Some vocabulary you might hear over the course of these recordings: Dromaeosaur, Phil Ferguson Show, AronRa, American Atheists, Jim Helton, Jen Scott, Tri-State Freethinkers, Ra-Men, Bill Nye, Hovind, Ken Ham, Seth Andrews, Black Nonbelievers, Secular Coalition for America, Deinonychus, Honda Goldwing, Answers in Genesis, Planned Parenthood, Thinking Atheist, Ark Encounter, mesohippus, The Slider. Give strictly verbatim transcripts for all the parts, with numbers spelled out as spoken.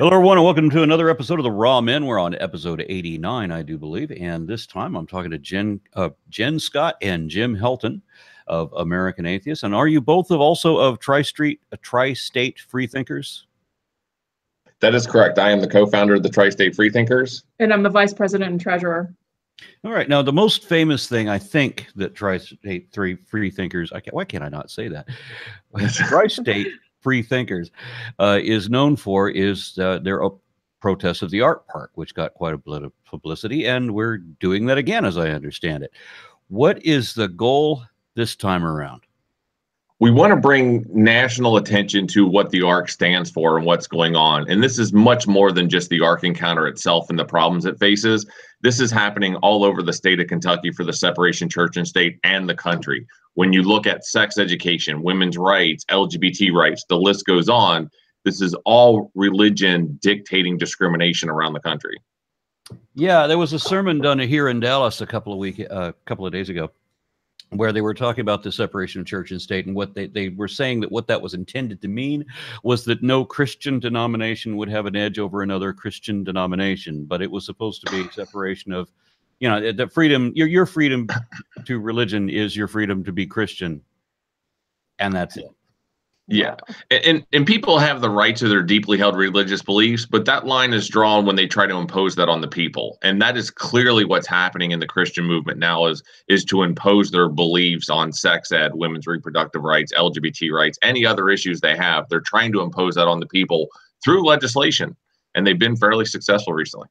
Hello, everyone, and welcome to another episode of the Ra-Men. We're on episode eighty-nine, I do believe, and this time I'm talking to Jen, uh, Jen Scott and Jim Helton of American Atheists. And are you both of also of Tri-Street, uh, Tri-State Freethinkers? That is correct. I am the co-founder of the Tri-State Freethinkers. And I'm the vice president and treasurer. All right. Now, the most famous thing, I think, that Tri-State three Freethinkers, I can't, why can't I not say that? Tri-State Freethinkers uh, is known for is uh, their protest of the art park, which got quite a bit of publicity, and we're doing that again, as I understand it. What is the goal this time around? We want to bring national attention to what the Ark stands for and what's going on. And this is much more than just the Ark Encounter itself and the problems it faces. This is happening all over the state of Kentucky for the separation church and state and the country. When you look at sex education, women's rights, L G B T rights, the list goes on. This is all religion dictating discrimination around the country. Yeah, there was a sermon done here in Dallas a couple of week, uh, couple of days ago, where they were talking about the separation of church and state, and what they, they were saying that what that was intended to mean was that no Christian denomination would have an edge over another Christian denomination, but it was supposed to be separation of, you know, the freedom, your, your freedom to religion is your freedom to be Christian. And that's it. Yeah. And, and people have the right to their deeply held religious beliefs, but that line is drawn when they try to impose that on the people. And that is clearly what's happening in the Christian movement now is, is to impose their beliefs on sex ed, women's reproductive rights, L G B T rights, any other issues they have. They're trying to impose that on the people through legislation. And they've been fairly successful recently.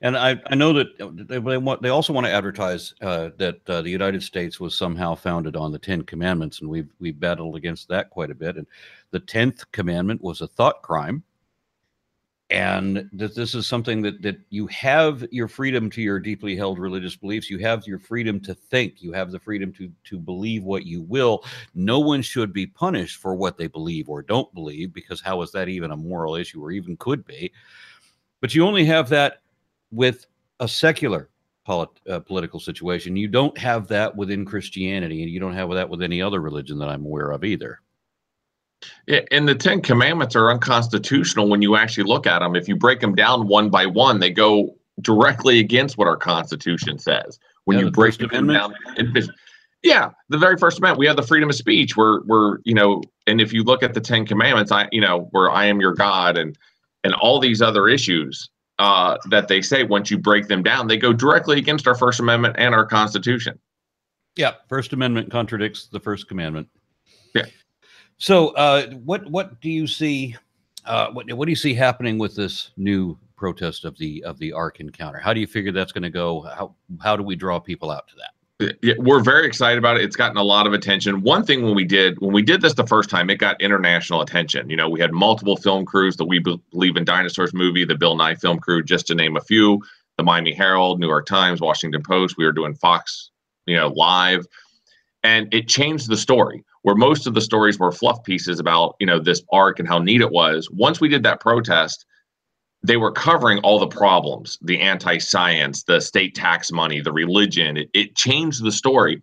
And I, I know that they, they, want, they also want to advertise uh, that uh, the United States was somehow founded on the Ten Commandments, and we've, we've battled against that quite a bit. And the tenth commandment was a thought crime, and that this is something that, that you have your freedom to your deeply held religious beliefs. You have your freedom to think. You have the freedom to, to believe what you will. No one should be punished for what they believe or don't believe, because how is that even a moral issue, or even could be? But you only have that with a secular polit uh, political situation. You don't have that within Christianity, and you don't have that with any other religion that I'm aware of either. Yeah, and the Ten Commandments are unconstitutional when you actually look at them. If you break them down one by one, they go directly against what our Constitution says. When yeah, you the break them amendment. down, it, yeah, the very first amendment, we have the freedom of speech. Where we're, you know, and if you look at the Ten Commandments, I, you know, where I am your God, and and all these other issues. Uh, that they say, once you break them down, they go directly against our First Amendment and our Constitution. Yeah, First Amendment contradicts the First Commandment. Yeah. So, uh, what what do you see? Uh, what what do you see happening with this new protest of the of the Ark Encounter? How do you figure that's going to go? How how do we draw people out to that? Yeah, we're very excited about it. It's gotten a lot of attention. One thing when we did when we did this the first time, it got international attention. You know, we had multiple film crews, the We Believe in Dinosaurs movie, the Bill Nye film crew, just to name a few, the Miami Herald, New York Times, Washington Post. We were doing Fox, you know, live, and it changed the story. Where most of the stories were fluff pieces about, you know, this Ark and how neat it was. Once we did that protest, they were covering all the problems, the anti-science, the state tax money, the religion. It, it changed the story.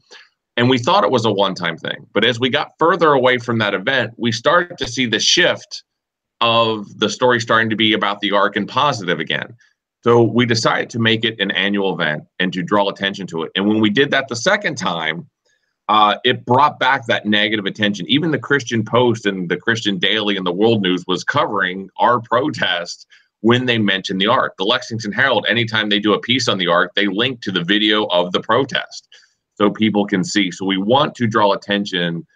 And we thought it was a one-time thing. But as we got further away from that event, we started to see the shift of the story starting to be about the Ark and positive again. So we decided to make it an annual event and to draw attention to it. And when we did that the second time, uh, it brought back that negative attention. Even the Christian Post and the Christian Daily and the World News was covering our protest when they mention the Ark. The Lexington Herald, anytime they do a piece on the Ark, they link to the video of the protest so people can see. So we want to draw attention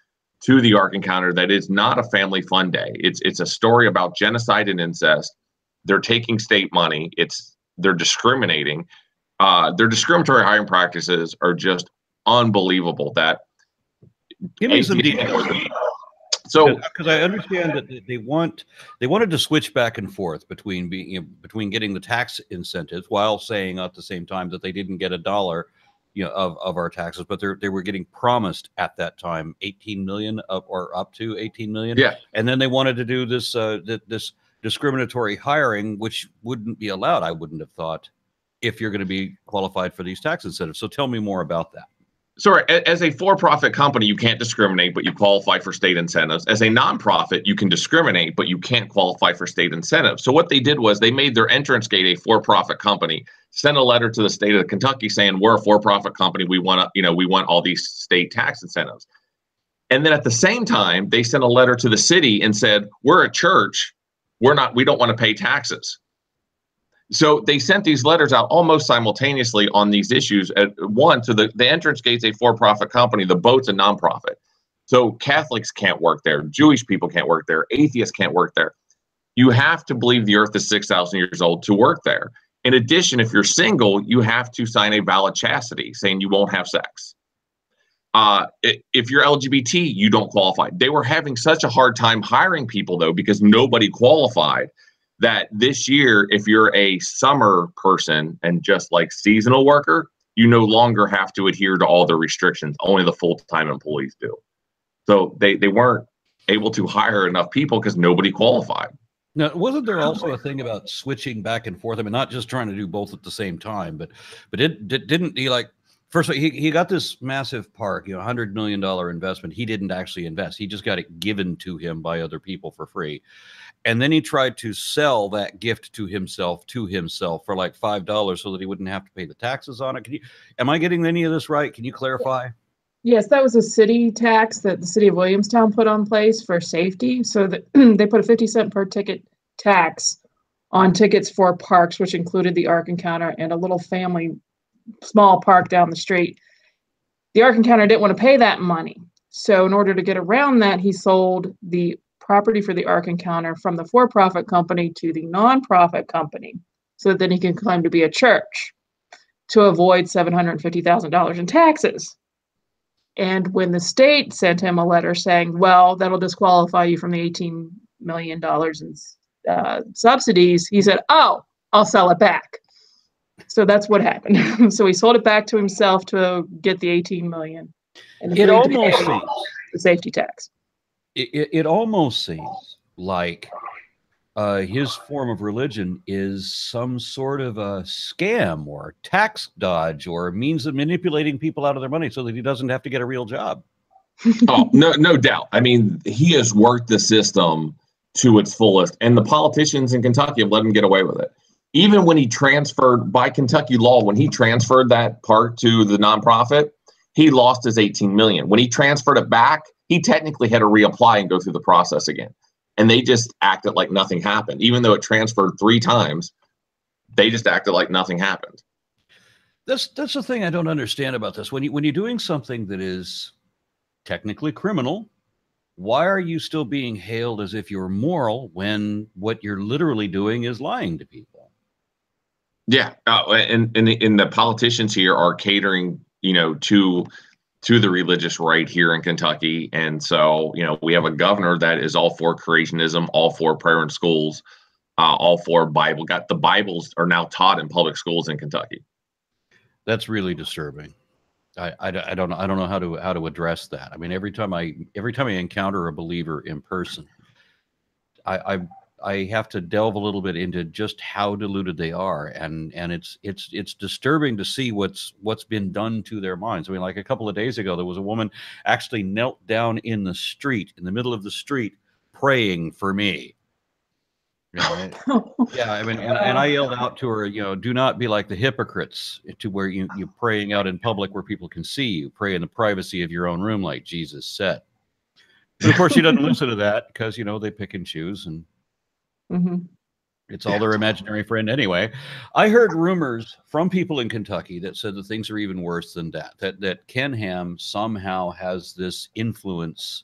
to the Ark Encounter, that is not a family fun day. It's it's a story about genocide and incest. They're taking state money. It's they're discriminating. Uh, their discriminatory hiring practices are just unbelievable. That give me some details. So, because I understand that they want they wanted to switch back and forth between being between getting the tax incentives while saying at the same time that they didn't get a dollar, you know, of of our taxes, but they they were getting promised at that time eighteen million up or up to eighteen million. Yeah, and then they wanted to do this uh, th this discriminatory hiring, which wouldn't be allowed. I wouldn't have thought, if you're going to be qualified for these tax incentives. So tell me more about that. Sorry, as a for-profit company, you can't discriminate, but you qualify for state incentives. As a nonprofit, you can discriminate, but you can't qualify for state incentives. So what they did was they made their entrance gate a for-profit company, sent a letter to the state of Kentucky saying, we're a for-profit company. We want to, you know, we want all these state tax incentives. And then at the same time, they sent a letter to the city and said, we're a church. We're not, we don't want to pay taxes. So they sent these letters out almost simultaneously on these issues. At one, to the, the entrance gate's a for-profit company, the boat's a nonprofit. So Catholics can't work there. Jewish people can't work there. Atheists can't work there. You have to believe the earth is six thousand years old to work there. In addition, if you're single, you have to sign a vow of chastity saying you won't have sex. Uh, if you're L G B T, you don't qualify. They were having such a hard time hiring people, though, because nobody qualified, that this year, if you're a summer person and just like seasonal worker, you no longer have to adhere to all the restrictions. Only the full-time employees do. So they, they weren't able to hire enough people because nobody qualified. Now, wasn't there also a thing about switching back and forth? I mean, not just trying to do both at the same time, but but it, it didn't he like, first of all, he, he got this massive park, you know, one hundred million dollar investment. He didn't actually invest. He just got it given to him by other people for free. And then he tried to sell that gift to himself, to himself for like five dollars so that he wouldn't have to pay the taxes on it. Can you, am I getting any of this right? Can you clarify? Yes, that was a city tax that the city of Williamstown put on place for safety. So that they put a fifty cent per ticket tax on tickets for parks, which included the Ark Encounter and a little family small park down the street. The Ark Encounter didn't want to pay that money. So in order to get around that, he sold the property for the Ark Encounter from the for-profit company to the nonprofit company so that then he can claim to be a church to avoid seven hundred fifty thousand dollars in taxes. And when the state sent him a letter saying, well, that'll disqualify you from the eighteen million dollars in uh, subsidies, he said, oh, I'll sell it back. So that's what happened. So he sold it back to himself to get the eighteen million dollars. And it almost seems the safety tax. It, it, it almost seems like uh, his form of religion is some sort of a scam or tax dodge or a means of manipulating people out of their money so that he doesn't have to get a real job. Oh, no, no doubt. I mean, he has worked the system to its fullest, and the politicians in Kentucky have let him get away with it. Even when he transferred, by Kentucky law, when he transferred that part to the nonprofit, he lost his eighteen million dollars. When he transferred it back, he technically had to reapply and go through the process again. And they just acted like nothing happened. Even though it transferred three times, they just acted like nothing happened. That's, that's the thing I don't understand about this. When you, when you're doing something that is technically criminal, why are you still being hailed as if you're moral when what you're literally doing is lying to people? Yeah, uh, and and the, and the politicians here are catering, you know, to to the religious right here in Kentucky, and so you know we have a governor that is all for creationism, all for prayer in schools, uh, all for Bible. Got the Bibles are now taught in public schools in Kentucky. That's really disturbing. I, I, I don't know I don't know how to how to address that. I mean, every time I every time I encounter a believer in person, I. I I have to delve a little bit into just how deluded they are, and and it's it's it's disturbing to see what's what's been done to their minds. I mean, like a couple of days ago, there was a woman actually knelt down in the street, in the middle of the street, praying for me. You know, yeah, I mean, and, and I yelled out to her, you know, do not be like the hypocrites, to where you you're praying out in public where people can see you. Pray in the privacy of your own room, like Jesus said. And of course, she doesn't listen to that because you know they pick and choose and. Mm-hmm. It's all their imaginary friend anyway. I heard rumors from people in Kentucky that said that things are even worse than that, that that Ken Ham somehow has this influence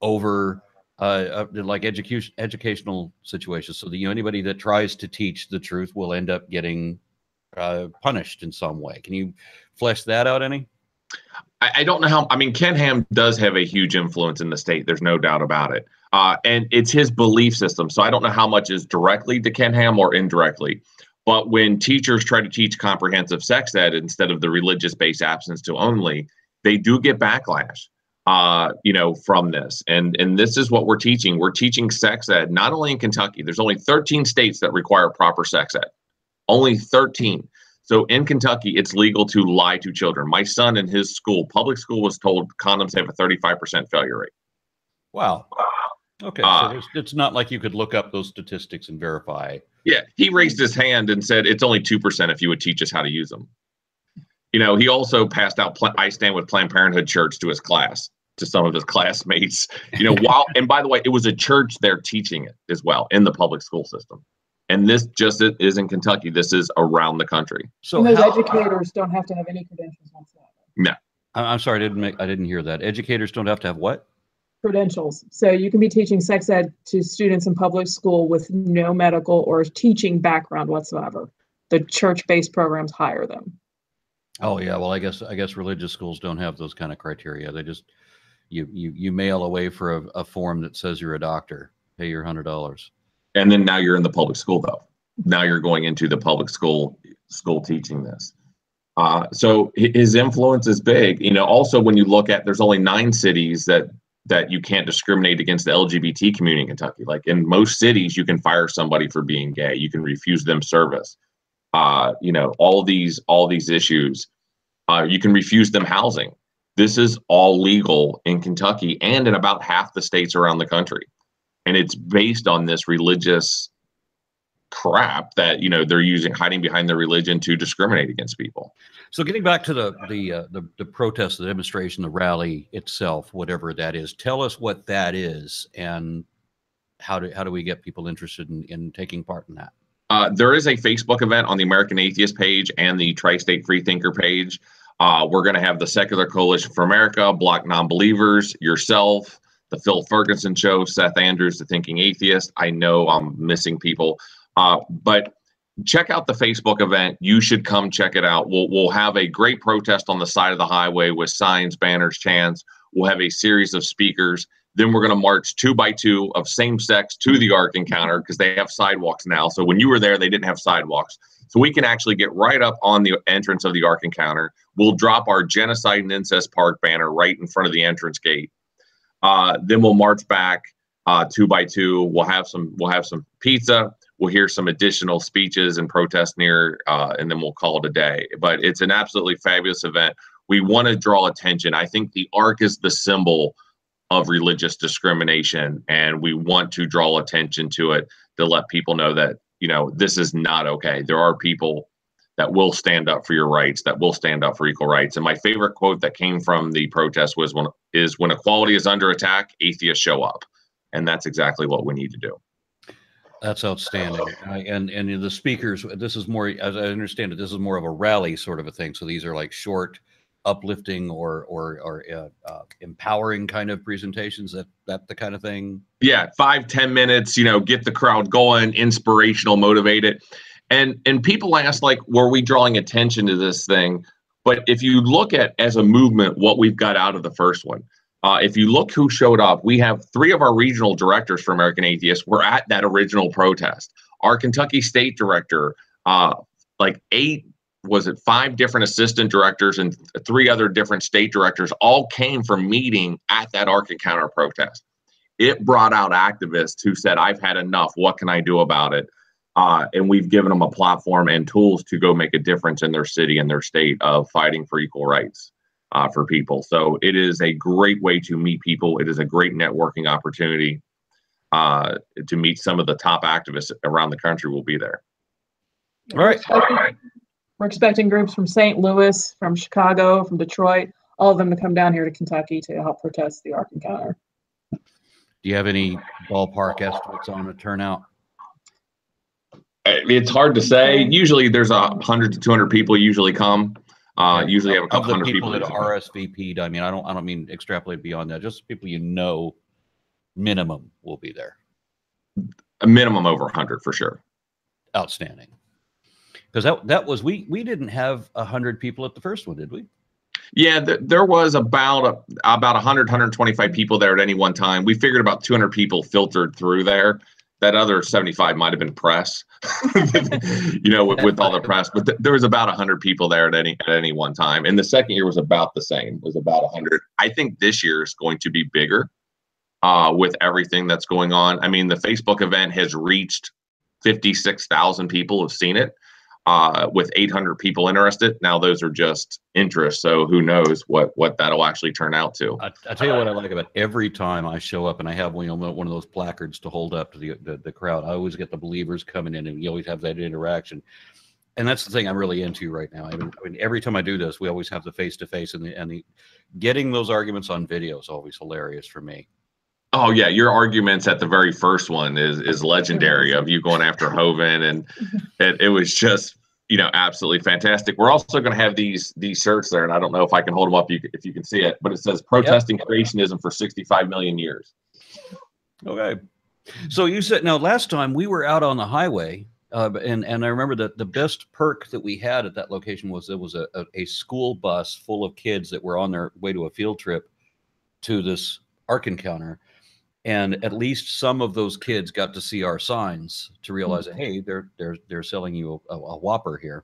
over uh, uh, like education, educational situations. So that you know, anybody that tries to teach the truth will end up getting uh, punished in some way. Can you flesh that out any? I, I don't know how. I mean, Ken Ham does have a huge influence in the state. There's no doubt about it. Uh, and it's his belief system. So I don't know how much is directly to Ken Ham or indirectly. But when teachers try to teach comprehensive sex ed instead of the religious-based abstinence to only, they do get backlash, uh, you know, from this. And, and this is what we're teaching. We're teaching sex ed not only in Kentucky. There's only thirteen states that require proper sex ed. Only thirteen. So in Kentucky, it's legal to lie to children. My son in his school, public school, was told condoms have a thirty-five percent failure rate. Wow. Okay. Uh, so it's not like you could look up those statistics and verify. Yeah. He raised his hand and said, it's only two percent if you would teach us how to use them. You know, he also passed out I Stand With Planned Parenthood shirts to his class, to some of his classmates, you know, while, and by the way, it was a church there teaching it as well in the public school system. And this just is in Kentucky. This is around the country. So and those how, educators don't have to have any credentials whatsoever. No. I'm sorry, I didn't make, I didn't hear that. Educators don't have to have what? Credentials. So you can be teaching sex ed to students in public school with no medical or teaching background whatsoever. The church-based programs hire them. Oh yeah, well I guess I guess religious schools don't have those kind of criteria. They just you you you mail away for a, a form that says you're a doctor, pay your hundred dollars. And then now you're in the public school though. Now you're going into the public school school teaching this. Uh, so his influence is big. You know, also when you look at, there's only nine cities that that you can't discriminate against the L G B T community in Kentucky. Like in most cities, you can fire somebody for being gay. You can refuse them service. Uh, you know, all these, all these issues, uh, you can refuse them housing. This is all legal in Kentucky and in about half the states around the country. And it's based on this religious crap that, you know, they're using, hiding behind their religion to discriminate against people. So getting back to the the uh, the, the protest, the demonstration, the rally itself, whatever that is, tell us what that is and how do how do we get people interested in, in taking part in that? Uh, there is a Facebook event on the American Atheist page and the Tri-State Freethinker page. Uh, we're going to have the Secular Coalition for America, Black Nonbelievers, yourself, the Phil Ferguson Show, Seth Andrews, the Thinking Atheist. I know I'm missing people. Uh, but check out the Facebook event. You should come check it out. We'll, we'll have a great protest on the side of the highway with signs, banners, chants. We'll have a series of speakers. Then we're going to march two by two of same sex to the Ark Encounter because they have sidewalks now. So when you were there, they didn't have sidewalks. So we can actually get right up on the entrance of the Ark Encounter. We'll drop our Genocide and Incest Park banner right in front of the entrance gate. Uh, then we'll march back uh, two by two. We'll have some. We'll have some pizza. We'll hear some additional speeches and protests near, uh, and then we'll call it a day. But it's an absolutely fabulous event. We want to draw attention. I think the Ark is the symbol of religious discrimination, and we want to draw attention to it to let people know that, you know, this is not okay. There are people that will stand up for your rights, that will stand up for equal rights. And my favorite quote that came from the protest was, when, is when equality is under attack, atheists show up. And that's exactly what we need to do. That's outstanding. I, and and the speakers, this is more, as I understand it, this is more of a rally sort of a thing. So these are like short, uplifting or or or uh, uh, empowering kind of presentations. That that the kind of thing. Yeah, five ten minutes. You know, get the crowd going, inspirational, motivated, and and people ask like, were we drawing attention to this thing? But if you look at as a movement, what we've got out of the first one. Uh, if you look who showed up, we have three of our regional directors for American Atheists were at that original protest. Our Kentucky state director, uh, like eight, was it five different assistant directors and three other different state directors all came from meeting at that Ark Encounter protest. It brought out activists who said, I've had enough. What can I do about it? Uh, and we've given them a platform and tools to go make a difference in their city and their state of fighting for equal rights. Uh, for people. So it is a great way to meet people. It is a great networking opportunity uh, to meet some of the top activists around the country. Will be there. All right. We're expecting, we're expecting groups from Saint Louis, from Chicago, from Detroit, all of them to come down here to Kentucky to help protest the Ark Encounter. Do you have any ballpark estimates on the turnout? It's hard to say. Usually there's a hundred to two hundred people usually come. Uh, usually have a couple hundred people that R S V P'd. I mean, I don't, I don't mean extrapolate beyond that. Just people you know, minimum will be there. A minimum over a hundred for sure. Outstanding. Because that that was we we didn't have a hundred people at the first one, did we? Yeah, th there was about a, about a hundred, a hundred twenty-five people there at any one time. We figured about two hundred people filtered through there. That other seventy-five might have been press, you know, with, with all the press. But th there was about a hundred people there at any at any one time. And the second year was about the same, was about a hundred. I think this year is going to be bigger uh, with everything that's going on. I mean, the Facebook event has reached fifty-six thousand people have seen it. uh, with eight hundred people interested. Now those are just interests, so who knows what what that'll actually turn out to. I, I tell you what I like about every time I show up and I have one, you know, one of those placards to hold up to the, the the crowd. I always get the believers coming in, and you always have that interaction. And that's the thing I'm really into right now. I mean, I mean every time I do this, we always have the face-to-face, and the and the getting those arguments on video is always hilarious for me. Oh yeah, your arguments at the very first one is is legendary, of you going after Hovind, and it, it was just, you know, absolutely fantastic. We're also going to have these these shirts there, and I don't know if I can hold them up, you if you can see it, but it says protesting yep. creationism for sixty-five million years. Okay, so you said now last time we were out on the highway. Uh, and, and I remember that the best perk that we had at that location was there was a, a, a school bus full of kids that were on their way to a field trip to this Ark Encounter. And at least some of those kids got to see our signs to realize, mm-hmm. hey, they're, they're, they're selling you a, a whopper here.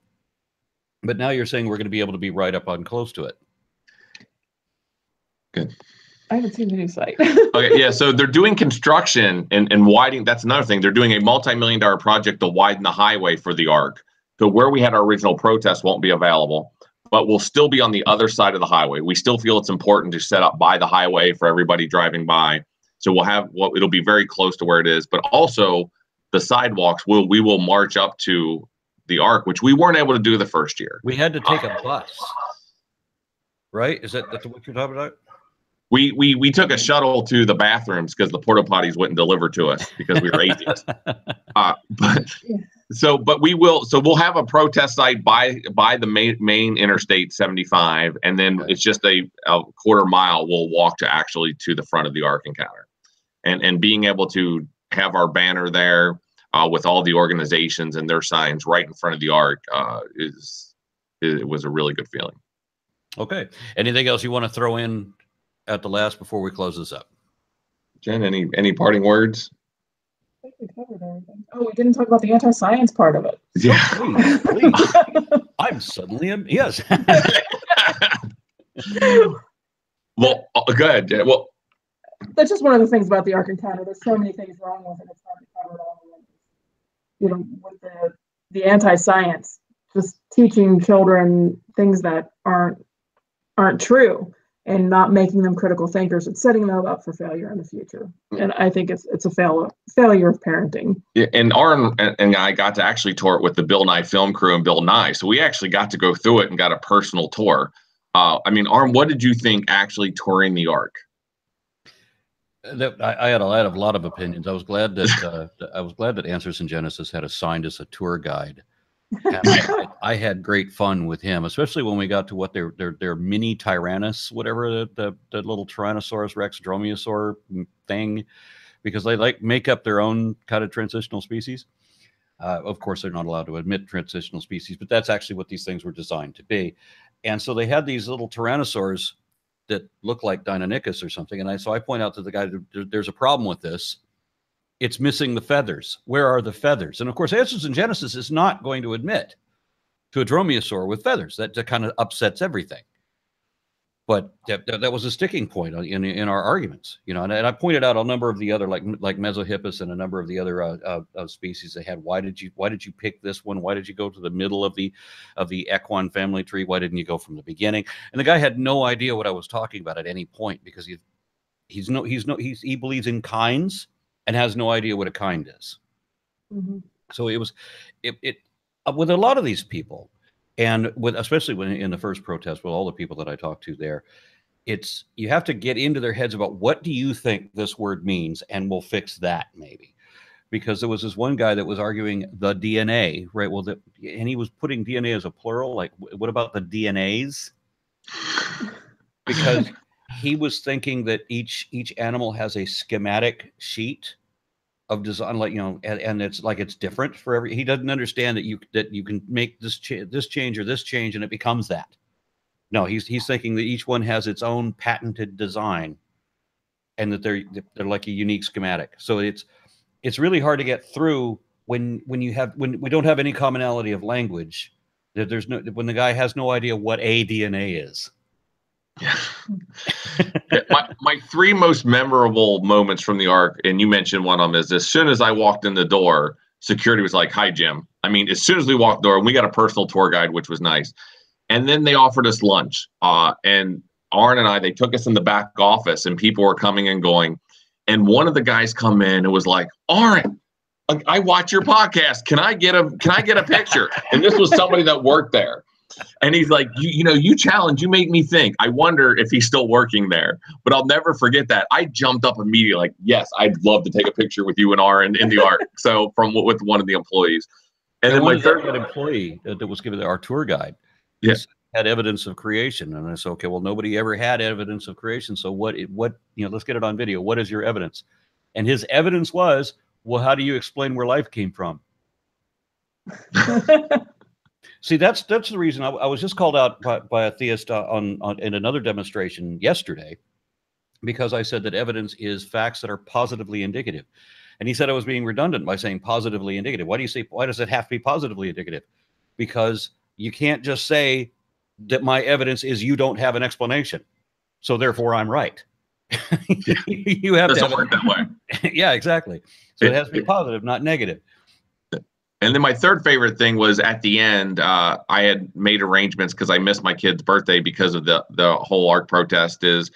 But now you're saying we're going to be able to be right up on close to it. Good. I haven't seen the new site. Okay, yeah, so they're doing construction and, and widening. That's another thing. They're doing a multi-million dollar project to widen the highway for the Ark. So where we had our original protest won't be available, but we'll still be on the other side of the highway. We still feel it's important to set up by the highway for everybody driving by. So we'll have what well, it'll be very close to where it is, but also the sidewalks will we will march up to the Ark, which we weren't able to do the first year. We had to take a bus, right? Is that that's what you're talking about? We, we we took a shuttle to the bathrooms because the porta potties wouldn't deliver to us because we were atheists. Uh, but so but we will so we'll have a protest site by by the main main Interstate seventy-five, and then okay. it's just a, a quarter mile we'll walk to actually to the front of the Ark Encounter, and and being able to have our banner there uh, with all the organizations and their signs right in front of the Ark uh, is it was a really good feeling. Okay, anything else you want to throw in at the last before we close this up? Jen, any any parting words? I think we covered everything. Oh, we didn't talk about the anti-science part of it. Yeah. Oh, please, please. I'm suddenly am yes. Well, go ahead, Jen. Well, that's just one of the things about the Ark Encounter. There's so many things wrong with it. It's hard to cover it all. You know, with the the anti-science, just teaching children things that aren't aren't true, and not making them critical thinkers. It's setting them up for failure in the future. And I think it's it's a fail, failure of parenting. Yeah, and Aron and I got to actually tour it with the Bill Nye film crew and Bill Nye. So we actually got to go through it and got a personal tour. Uh, I mean, Aron, what did you think actually touring the Ark? That, I, I had a lot, of, a lot of opinions. I was glad that uh, I was glad that Answers in Genesis had assigned us a tour guide. I, I had great fun with him, especially when we got to what their their their mini Tyrannus, whatever the, the the little Tyrannosaurus Rex Dromaeosaur thing, because they like make up their own kind of transitional species. Uh, of course, they're not allowed to admit transitional species, but that's actually what these things were designed to be. And so they had these little Tyrannosaurs that look like Deinonychus or something. And I so I point out to the guy, there's a problem with this. It's missing the feathers. Where are the feathers? And of course, Answers in Genesis is not going to admit to a dromaeosaur with feathers. That, that kind of upsets everything. But that, that was a sticking point in, in our arguments, you know. And, and I pointed out a number of the other, like like mesohippus and a number of the other uh, uh, uh, species they had. Why did you Why did you pick this one? Why did you go to the middle of the of the equine family tree? Why didn't you go from the beginning? And the guy had no idea what I was talking about at any point, because he he's no he's no he's, he believes in kinds and has no idea what a kind is. Mm-hmm. So it was, it, it with a lot of these people, and with especially when in the first protest with all the people that I talked to there, it's you have to get into their heads about what do you think this word means, and we'll fix that maybe, because there was this one guy that was arguing the D N A, right? Well, the, and he was putting D N A as a plural. Like, what about the D N As? Because he was thinking that each each animal has a schematic sheet of design, like, you know, and, and it's like it's different for every. He doesn't understand that you that you can make this cha this change or this change and it becomes that. No, he's he's thinking that each one has its own patented design, and that they're they're like a unique schematic. So it's it's really hard to get through when when you have when we don't have any commonality of language. That there's no when the guy has no idea what a D N A is. Yeah. my, my three most memorable moments from the Ark, and you mentioned one of them, is as soon as I walked in the door, security was like, hi, Jim. I mean, as soon as we walked the door, we got a personal tour guide, which was nice. And then they offered us lunch. Uh, and Aaron and I, they took us in the back office and people were coming and going. And one of the guys come in who was like, Aaron, I watch your podcast. Can I get a, can I get a picture? And this was somebody that worked there. And he's like, you, you know, you challenge, you make me think. I wonder if he's still working there, but I'll never forget that. I jumped up immediately, like, yes, I'd love to take a picture with you and Aaron in the Ark. So from with one of the employees. And, and then my third employee that was given our tour guide, yes, had evidence of creation. And I said, okay, well, nobody ever had evidence of creation. So what, what, you know, let's get it on video. What is your evidence? And his evidence was, well, how do you explain where life came from? See, that's that's the reason I, I was just called out by, by a theist uh, on, on in another demonstration yesterday, because I said that evidence is facts that are positively indicative, and he said I was being redundant by saying positively indicative. Why do you say? Why does it have to be positively indicative? Because you can't just say that my evidence is you don't have an explanation, so therefore I'm right. You have doesn't to work that way. Yeah, exactly. So it, it has to be positive, not negative. And then my third favorite thing was at the end, uh, I had made arrangements because I missed my kid's birthday because of the, the whole ARK protest is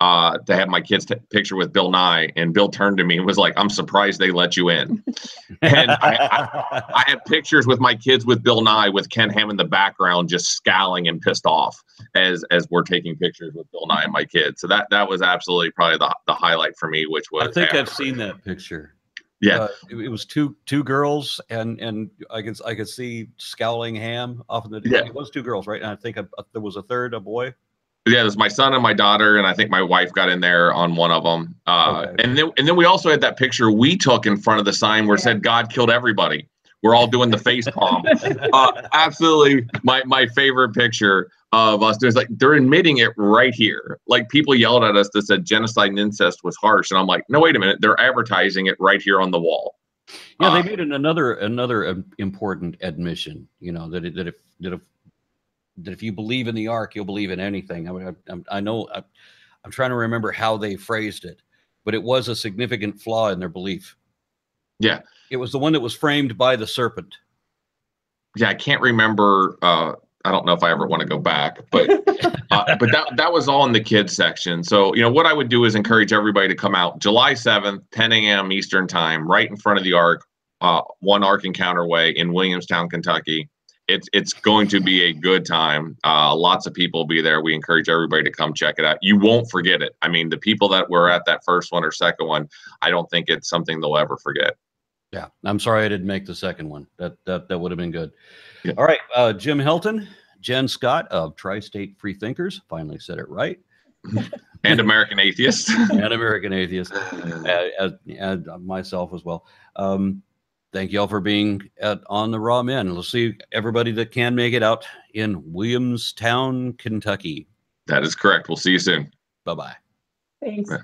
uh, to have my kid's t picture with Bill Nye. And Bill turned to me and was like, I'm surprised they let you in. And I, I, I had pictures with my kids with Bill Nye with Ken Ham in the background just scowling and pissed off as as we're taking pictures with Bill Nye and my kids. So that, that was absolutely probably the, the highlight for me, which was I think after. I've seen that picture. Yeah, uh, it, it was two two girls, and and I could I could see scowling Ham off in the. Yeah. It was two girls, right? And I think a, a, there was a third, a boy. Yeah, there's my son and my daughter, and I think my wife got in there on one of them. Uh, okay. And then and then we also had that picture we took in front of the sign where it said God killed everybody. We're all doing the face palm. uh, absolutely, my my favorite picture of us. There's like they're admitting it right here. Like people yelled at us that said genocide and incest was harsh, and I'm like, no, wait a minute. They're advertising it right here on the wall. Yeah, uh, they made another another important admission. You know that it, that if that if that if you believe in the Ark, you'll believe in anything. I mean, I, I know I, I'm trying to remember how they phrased it, but it was a significant flaw in their belief. Yeah, it was the one that was framed by the serpent. Yeah, I can't remember. Uh, I don't know if I ever want to go back, but uh, but that that was all in the kids section. So you know what I would do is encourage everybody to come out July seventh, ten A M Eastern time, right in front of the Ark, uh, one Ark Encounter way in Williamstown, Kentucky. It's it's going to be a good time. Uh, lots of people will be there. We encourage everybody to come check it out. You won't forget it. I mean, the people that were at that first one or second one, I don't think it's something they'll ever forget. Yeah, I'm sorry I didn't make the second one. That that that would have been good. Yeah. All right, uh, Jim Helton, Jen Scott of Tri-State Freethinkers, finally said it right. And American Atheists. And American Atheists, and, and myself as well. Um, thank you all for being at on the Ra-Men. We'll see everybody that can make it out in Williamstown, Kentucky. That is correct. We'll see you soon. Bye bye. Thanks. Yeah.